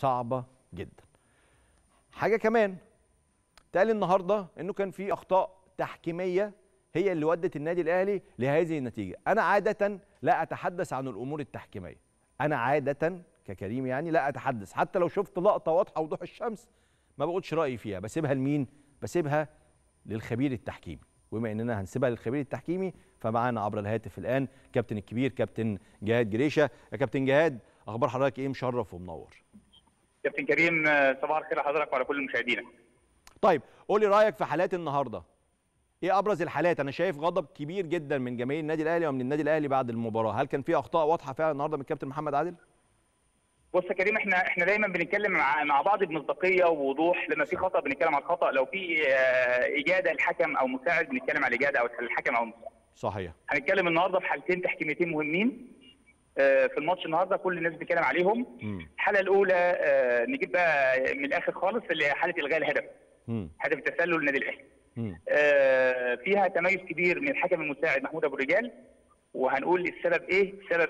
صعبه جدا. حاجه كمان اتقال النهارده انه كان في اخطاء تحكيميه هي اللي ودت النادي الاهلي لهذه النتيجه. انا عاده لا اتحدث عن الامور التحكيميه، انا عاده ككريم يعني لا اتحدث، حتى لو شفت لقطه واضحه وضوح الشمس ما بقولش رايي فيها، بسيبها لمين؟ بسيبها للخبير التحكيمي. وبما اننا هنسيبها للخبير التحكيمي فمعانا عبر الهاتف الان كابتن الكبير كابتن جهاد جريشة. يا كابتن جهاد اخبار حضرتك ايه؟ مشرف ومنور. كابتن كريم صباح الخير لحضرتك وعلى كل مشاهدينا. طيب قول لي رايك في حالات النهارده، ايه ابرز الحالات؟ انا شايف غضب كبير جدا من جماهير النادي الاهلي ومن النادي الاهلي بعد المباراه، هل كان في اخطاء واضحه فعلا النهارده من الكابتن محمد عادل؟ بص يا كريم، احنا دايما بنتكلم مع بعض بمصداقيه ووضوح، لما في خطا بنتكلم على الخطا، لو في اجاده الحكم او مساعد بنتكلم على الاجاده او الحكم او المساعد. صحيح. هنتكلم النهارده في حالتين تحكيميتين مهمين في الماتش النهارده كل الناس بتتكلم عليهم. الحاله الاولى نجيب بقى من الاخر خالص، اللي حاله الغاء الهدف. هدف التسلل للنادي الاهلي. فيها تميز كبير من الحكم المساعد محمود ابو الرجال، وهنقول السبب ايه؟ سبب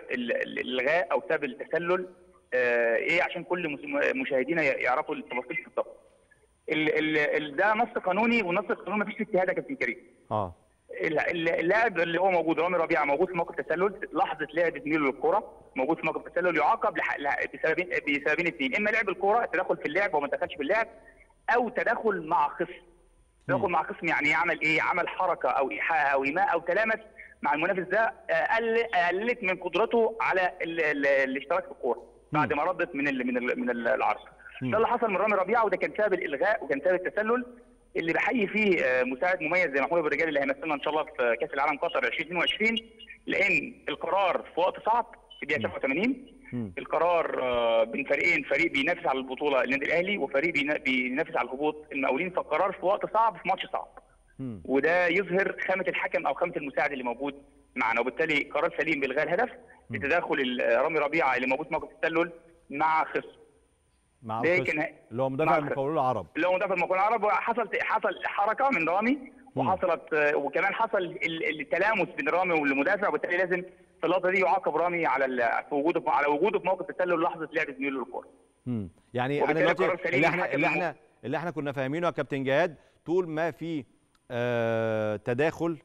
الغاء او سبب التسلل ايه عشان كل مشاهدينا يعرفوا التفاصيل بالظبط. ده نص قانوني، والنص القانوني مفيش اجتهاد يا كابتن كريم. اللاعب اللي هو موجود رامي ربيعه موجود في موقف تسلل، لحظه لعب تميله للكره موجود في موقف تسلل، يعاقب بسببين اثنين، اما لعب الكره التدخل في اللعب وما دخلش في اللعب، او تدخل مع خصم. تدخل مع خصم يعني يعمل ايه؟ عمل حركه او ايحاء او ايماء او تلامس مع المنافس، ده قلت من قدرته على الاشتراك في الكوره بعد ما ردت من العرض. ده اللي حصل من رامي ربيعه، وده كان سبب الالغاء وكان سبب التسلل اللي بحيي فيه مساعد مميز زي محمود ابو الرجال اللي هيمثلنا ان شاء الله في كاس العالم قطر 2022، لان القرار في وقت صعب في الدقيقه 87. القرار بين فريقين، فريق بينافس على البطوله النادي الاهلي وفريق بينافس على الهبوط المقاولين، فالقرار في وقت صعب في ماتش صعب. وده يظهر خامه الحكم او خامه المساعد اللي موجود معنا، وبالتالي قرار سليم بالغاء الهدف بتداخل رامي ربيعه اللي موجود في موقف التسلل مع خصم. مع خصم اللي هو مدافع المقاولين العرب. اللي هو مدافع المقاولين العرب، حصل حركه من رامي، وحصلت وكمان حصل التلامس بين رامي والمدافع، وبالتالي لازم في اللقطه دي يعاقب رامي على وجوده في موقف التسلل لحظه لعب تميله للكره. يعني انا دلوقتي اللي احنا كنا فاهمينه يا كابتن جهاد، طول ما في تداخل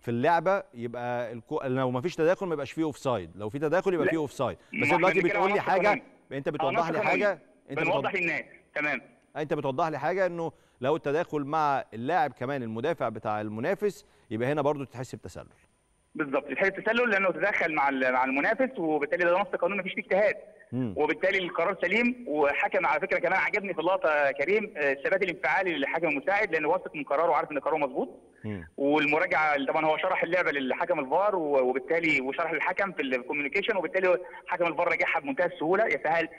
في اللعبه يبقى لو ما فيش تداخل ما يبقاش فيه اوف سايد، لو في تداخل يبقى فيه اوف سايد. بس دلوقتي بتقول لي حاجه، انت بتوضح لي حاجه، انت بتوضح للناس. تمام، انت بتوضح لي حاجه انه لو التداخل مع اللاعب كمان المدافع بتاع المنافس يبقى هنا برضو تتحسب تسلل. بالظبط، تتحسب تسلل لانه تدخل مع المنافس، وبالتالي ده نص قانون مفيش فيه اجتهاد، وبالتالي القرار سليم. وحكم على فكره كمان عجبني في اللقطه كريم الثبات الانفعالي للحكم المساعد، لانه واثق من قراره وعارف ان قراره مظبوط. والمراجعه طبعا هو شرح اللعبه للحكم الفار، وبالتالي وشرح للحكم في الكوميونيكيشن، وبالتالي حكم الفار راجعها بمنتهى السهوله،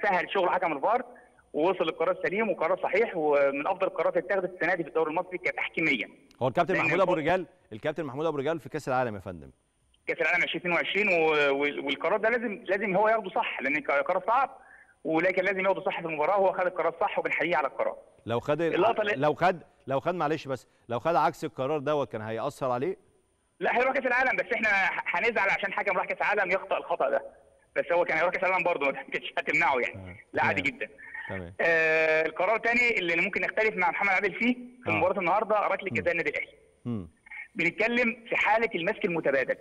سهل شغل حكم الفار ووصل للقرار سليم وقرار صحيح، ومن افضل القرارات اللي اتخذت السنه دي في الدوري المصري كتحكيميا. هو الكابتن محمود ابو الرجال، الكابتن محمود ابو الرجال في كاس العالم يا فندم، كاس العالم 2022، والقرار ده لازم هو ياخده صح، لان القرار صعب، ولكن لازم ياخده صح في المباراه، وهو خد القرار صح وبنحييه على القرار. لو خد معلش، بس لو خد عكس القرار دوت كان هيأثر عليه؟ لا، هيروح كاس العالم، بس احنا هنزعل عشان حكم راح كاس العالم يخطأ الخطأ ده، بس هو كان هيروح كاس العالم برضه، ما كانتش هتمنعه يعني. لا عادي جدا. تمام. القرار الثاني اللي ممكن نختلف مع محمد عادل فيه في مباراه النهارده، ركله جزاء النادي الاهلي. بنتكلم في حاله المسك المتبادل،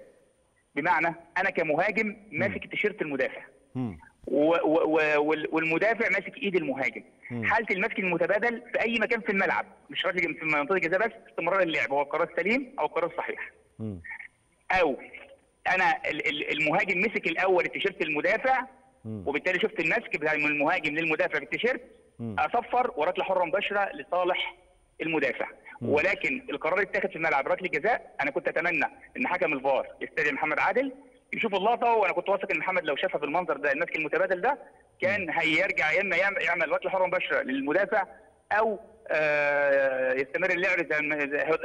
بمعنى انا كمهاجم ماسك التيشيرت المدافع والمدافع ماسك ايد المهاجم. حاله المسك المتبادل في اي مكان في الملعب، مش ركله في منطقه الجزاء بس، استمرار اللعب هو القرار السليم او القرار الصحيح. او انا المهاجم مسك الاول التيشيرت المدافع، وبالتالي شفت المسك بتاع من المهاجم للمدافع في التيشيرت، اصفر وركله حره مباشره لصالح المدافع. ولكن القرار اتاخد في الملعب ركله جزاء. انا كنت اتمنى ان حكم الفار يستدعي محمد عادل يشوف اللقطه، وانا كنت واثق ان محمد لو شافها بالمنظر ده المسك المتبادل ده كان هيرجع يا اما يعمل ركله حره مباشره للمدافع، او يستمر اللعب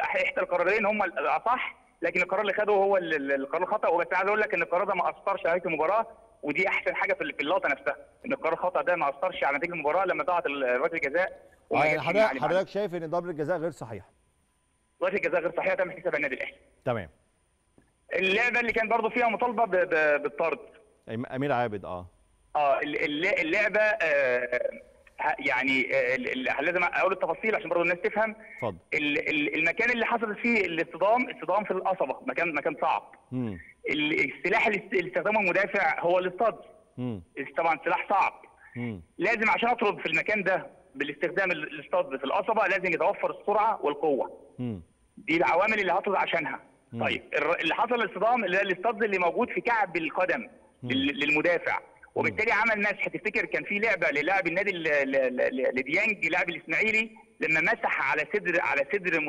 احدى القرارين هم الاصح، لكن القرار اللي خده هو القرار الخطا. وبس عايز اقول لك ان القرار ده ما اثرش على المباراه، ودي احسن حاجه في اللقطه نفسها، ان القرار الخطا ده ما اثرش على نتيجه المباراه لما ضاعت ركله الجزاء. حضرتك شايف ان ضربه الجزاء غير صحيحه؟ ضربه الجزاء غير صحيحه، تم حسابها النادي الاهلي. تمام. اللعبه اللي كان برضه فيها مطالبه بالطرد امير عابد. اللعبه يعني لازم اقول التفاصيل عشان برضه الناس تفهم. اتفضل. المكان اللي حصل فيه الاصطدام، اصطدام في القصبه، مكان صعب. السلاح اللي استخدمه المدافع هو الاصطاد. طبعا سلاح صعب. لازم عشان اطرد في المكان ده بالاستخدام الاصطاد في القصبه لازم يتوفر السرعه والقوه. دي العوامل اللي هطرد عشانها. طيب اللي حصل الاصطدام اللي هو الاصطاد اللي موجود في كعب القدم للمدافع، وبالتالي عمل مسح. تفتكر كان في لعبه للاعب النادي لديانج لاعب الاسماعيلي لما مسح على صدر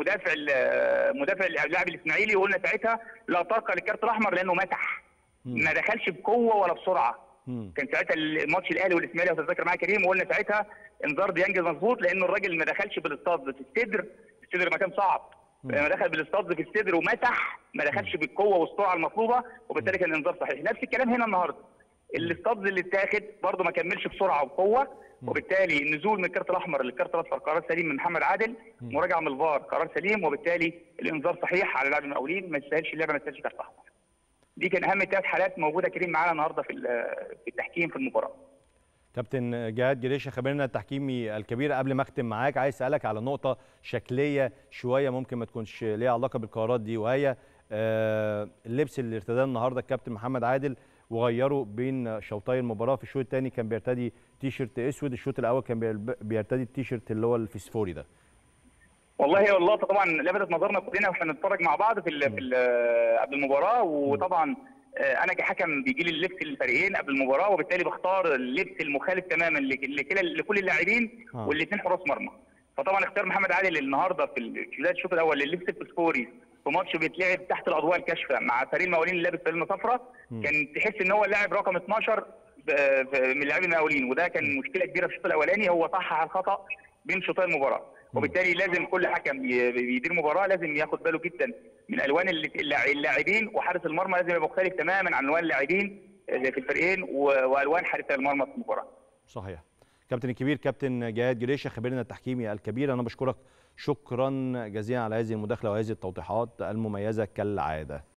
مدافع اللاعب الاسماعيلي، وقلنا ساعتها لا طاقه للكارت الاحمر لانه مسح، ما دخلش بقوه ولا بسرعه. كان ساعتها الماتش الاهلي والاسماعيلي لو تتذكر معايا كريم، وقلنا ساعتها انذار ديانج مظبوط لانه الراجل ما دخلش بالاصطاد في الصدر مكان صعب، لما دخل بالاصطاد في الصدر ومسح ما دخلش بالقوه والسرعه المطلوبه، وبالتالي كان الانذار صحيح. نفس الكلام هنا النهارده، الاصطاد اللي اتاخد برضه ما كملش بسرعه وبقوه، وبالتالي النزول من الكارت الاحمر للكارت الاصفر قرار سليم من محمد عادل، مراجعه من الفار قرار سليم، وبالتالي الانذار صحيح على لاعب المقاولين، ما تستاهلش اللعبه، ما تستاهلش كارت احمر. دي كان اهم ثلاث حالات موجوده كريم معانا النهارده في التحكيم في المباراه. كابتن جهاد جريشة، خبيرنا التحكيمي الكبير، قبل ما اختم معاك عايز اسالك على نقطه شكليه شويه ممكن ما تكونش ليها علاقه بالقرارات دي، وهي اللبس اللي ارتداه النهارده الكابتن محمد عادل وغيروا بين شوطي المباراه. في الشوط الثاني كان بيرتدي تيشيرت اسود، الشوط الاول كان بيرتدي التيشيرت اللي هو الفسفوري ده. والله هي اللقطه طبعا لفتت نظرنا كلنا واحنا بنتفرج مع بعض في قبل المباراه، وطبعا انا كحكم بيجي لي اللبس الفريقين قبل المباراه، وبالتالي بختار اللبس المخالف تماما لكل اللاعبين والاثنين حراس مرمى. فطبعا اختار محمد عادل النهارده في بدايه الشوط الاول للبس الفسفوري في ماتش بيتلعب تحت الاضواء الكاشفه مع فريق المقاولين اللي لابس فانلة صفراء، كان تحس ان هو اللاعب رقم 12 من لاعبي المقاولين، وده كان مشكله كبيره في الشوط الاولاني. هو صحح الخطا بين شوطي المباراه، وبالتالي لازم كل حكم بيدير مباراه لازم ياخد باله جدا من الوان اللاعبين، وحارس المرمى لازم يبقى مختلف تماما عن الوان اللاعبين في الفريقين والوان حارس المرمى في المباراه. صحيح. كابتن الكبير كابتن جهاد جريشة، خبيرنا التحكيمي الكبير، انا بشكرك شكرا جزيلا على هذه المداخلة وهذه التوضيحات المميزة كالعادة.